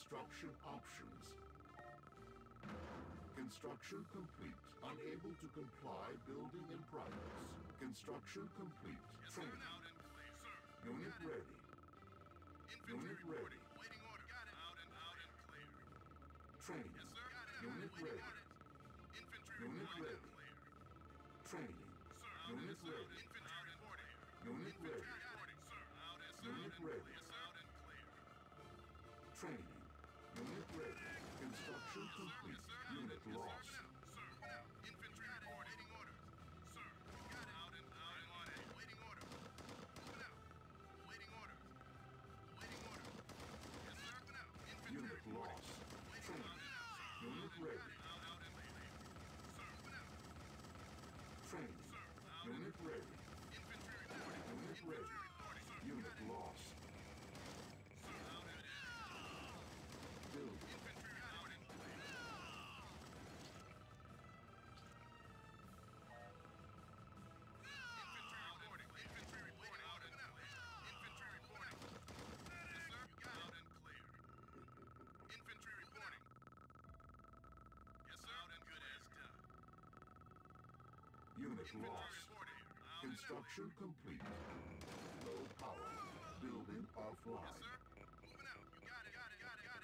Construction options. Construction complete. Unable to comply. Building in progress. Construction complete. Yes, sir, out and clear, sir. Unit ready. Unit ready. Waiting order. Got it. Out and clear. Training. Yes, sir. Unit ready. Infantry unit ready. Training. Unit ready. Unit ready. Unit ready. Training. Unit ready. Construction complete. Unit lost. Infantry waiting order. Sir, got it. Out and on it. Waiting order. Moving out. Waiting order. Waiting order. Yes, sir. Out. Infantry unit lost. Training. Unit ready. Training. Unit ready. Unit ready. Unit lost. Building. Infantry reporting. Out and infantry reporting. Yes, sir. You got out and clear. Infantry reporting. Yes, sir. Out and good as done. Unit lost. Construction complete. Low power. Building offline. Yes, sir. Moving out. You got it. Got it. Got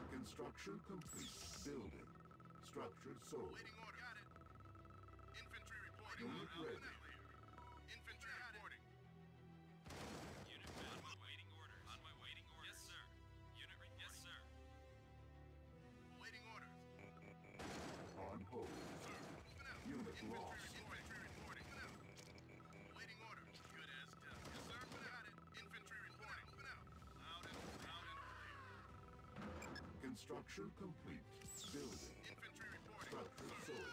it. Got it. Construction complete. Building. Structure sold. Waiting order. Got it. Infantry reporting. Unit ready. Infantry reporting. Unit on my waiting orders. On my waiting orders. Yes, sir. Unit reporting. Yes, sir. Waiting orders. On hold. Sir. Unit infantry lost. Infantry reporting. Waiting orders. Good as done. Yes, sir. Got it. Infantry reporting. Loud and loud and construction complete. Building. Infantry reporting. Structure sold.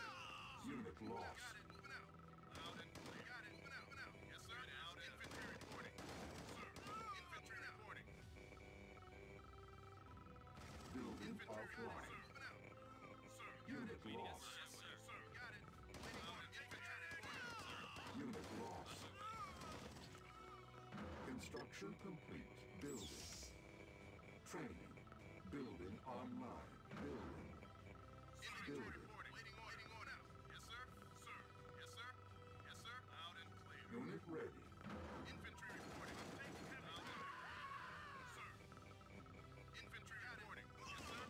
Unit lost. Moving out. Loud and clear. Got it. Moving out. Yes, sir. Out. Infantry reporting. Sir. Infantry reporting. Building infantry offline. Sir. Unit lost. Yes, sir. Got it. Waiting infantry reporting. Unit lost. Construction complete. Building. Training. Building online. Building. Building. Waiting order. Yes, sir. Sir. Yes, sir. Yes, sir. Out and clear. Unit ready. Infantry reporting. Sir. Infantry reporting. Yes, sir.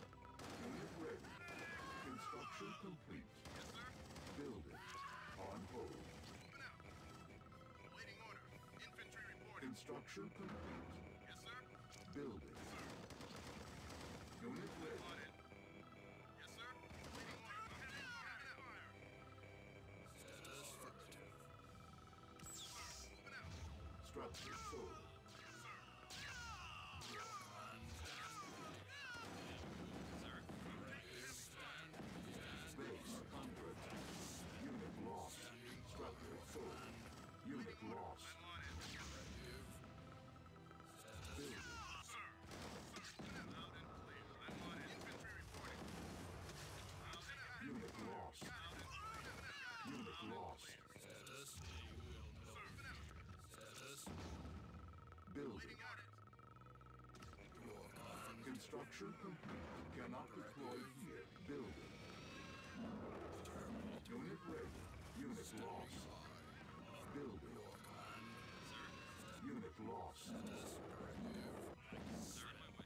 Unit ready. Construction complete. Yes, sir. Building. On hold. Waiting order. Infantry reporting. Construction complete. Yes, sir. Building. Unit ready. Yes, sir. Waiting order. Structure sold. Yes, sir. Sir. Base under attack. Unit lost. Structure sold. Unit lost. Building. Unit lost. Unit lost. Building. Construction complete. Cannot deploy here. Building. Unit ready. Unit lost. Building. Unit lost.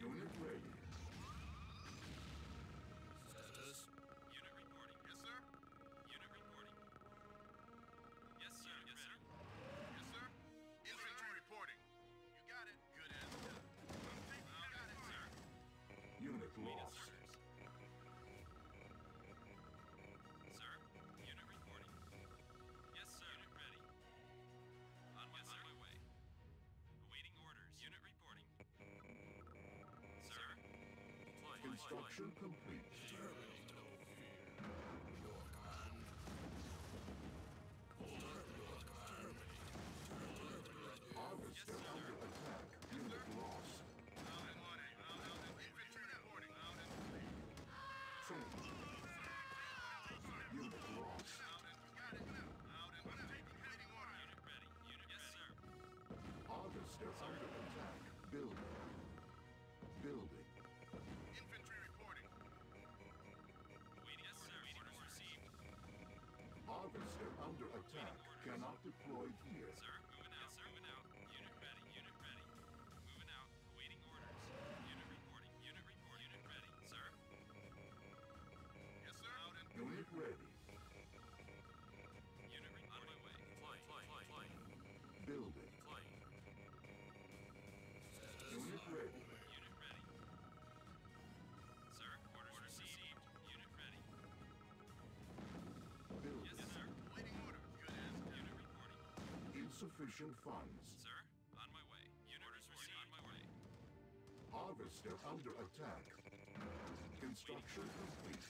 Unit ready. Yes, sir. Yes, sir. Yes, sir. Infantry reporting. You got it. Good as done. Unit lost. Sir. Unit reporting. Yes, sir. Unit ready. On my way. Awaiting orders. Unit reporting. Sir. Deploy. Construction complete. Terminate. No fear. York on. Harvester under attack. Unit lost. Infantry reporting. Unit lost. Unit ready. Sweeney. Cannot deploy here. Sir, moving out, sir. Moving out. Unit ready, unit ready. Moving out, awaiting orders. Unit reporting, unit report, unit ready, sir. Yes, sir. Out and unit ready. Unit reporting. On my way. Flying, flying, flying. Building. Flying. Unit ready. Unit ready. Sir, orders received. Unit ready. Building. Yes, sir. Waiting order. Good as. Unit reporting. Insufficient funds. Sir, on my way. Unit orders received. On my way. Harvester under attack. Construction complete.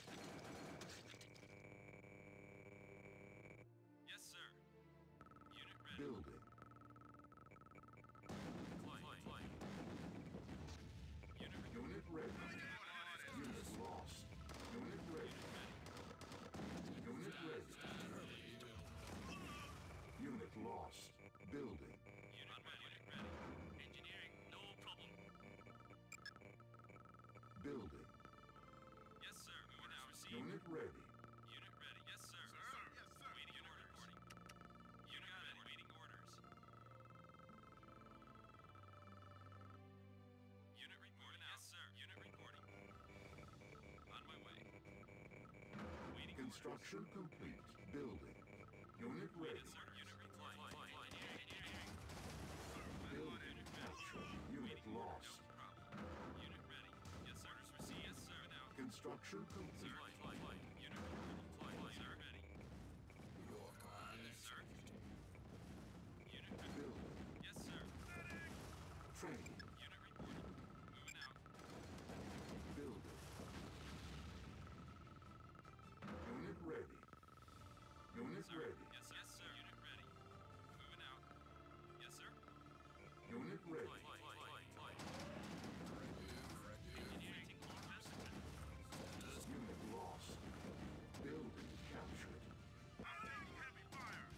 Yes, sir. Unit ready. Building. Unit ready. Unit lost. Unit ready. Unit ready. Unit lost. Building. Unit ready. Engineering, no problem. Building. Yes, sir. Moving out. Received. Unit ready. Unit ready. Yes, sir. Sir. Yes, sir. Waiting orders. Unit ready. Waiting orders. Unit reporting. Yes, sir. Unit reporting. On my way. Waiting. Construction orders. Complete. Building. Unit ready. Yes, sir. Unit reporting. Building. Unit ready. Unit lost. No problem. Unit ready. Yes, orders received. Yes, sir. Now. Construction complete. Sir. Unit reporting. Unit ready. York. Yes, sir. Unit ready. Building. Yes, sir. Training. Unit reporting. Building. Unit ready. Unit sir. Ready. Yes, sir. Yes, sir. Unit ready. Moving out. Yes, sir. Unit ready. Engineering orders. Unit lost. Building captured. Heavy fire.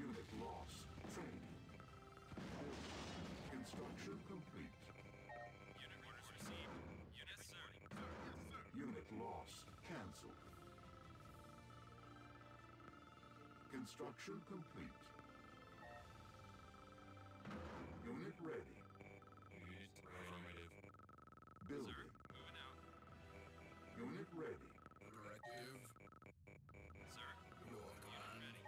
Unit lost. Training. Construction complete. Unit, sir. Yes, sir. Unit lost. Cancelled. Construction complete. Unit ready. Unit ready. Building. Sir, moving out. Unit ready. Directive. Sir, unit ready.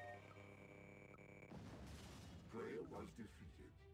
Player was defeated.